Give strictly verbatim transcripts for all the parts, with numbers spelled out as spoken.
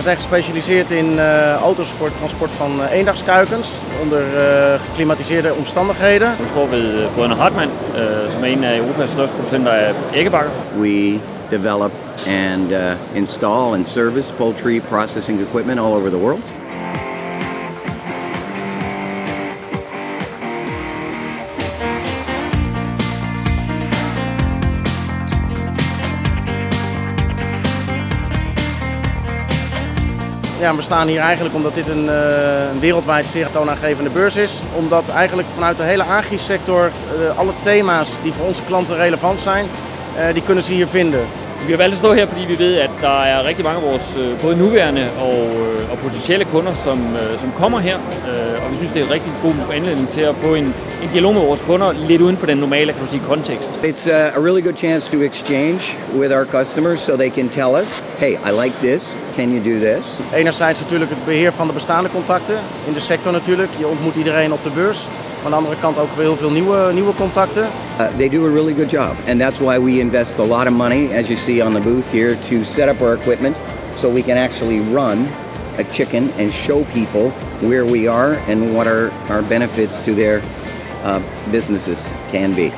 We zijn gespecialiseerd in uh, auto's voor het transport van uh, eendagskuikens onder uh, geklimatiseerde omstandigheden. We staan bij een Hartman, som er een van Europa's største producenten æggebakker. We develop and uh, install and service poultry processing equipment all over the world. Ja, we staan hier eigenlijk omdat dit een, uh, een wereldwijd zeer toonaangevende beurs is. Omdat eigenlijk vanuit de hele agri-sector uh, alle thema's die voor onze klanten relevant zijn, uh, die kunnen ze hier vinden. We hebben valgt om hier omdat we weten dat er er rigtig mange van onze både nuværende en potentiële kunder som som kommer her. En we synes det er een rigtig god anledning til at få en en dialog med vores kunder lidt uden for den normale, kan du sige, kontekst. It's a, a really good chance to exchange with our customers so they can tell us, hey, I like this. Can you do this? Enerzijds natuurlijk het beheer van de bestaande contacten in de sector natuurlijk. Je ontmoet iedereen op de beurs. Aan de andere kant ook heel veel nieuwe, nieuwe contacten. Uh, they do a really good job, and that's why we invest a lot of money, as you see on the booth here, to set up our equipment so we can actually run a chicken and show people where we are and what our, our benefits to their uh, businesses can be.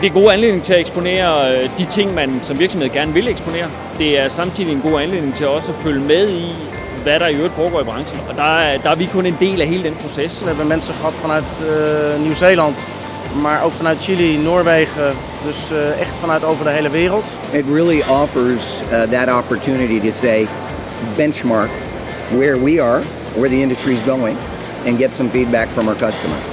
Det er en god anledning til at eksponere de ting, man som virksomhed gerne vil eksponere. Det er samtidig en god anledning til også at følge med i, hvad der i øvrigt foregår i branchen. Og der er, der er vi kun en del af hele den proces. Vi har mensen gehad vanuit uh, Nieuw-Zeeland, maar ook vanuit Chili, Noorwegen, dus uh, echt vanuit over de hele wereld. It really offers uh, that opportunity to say, benchmark where we are, where the industry is going, and get some feedback from our customers.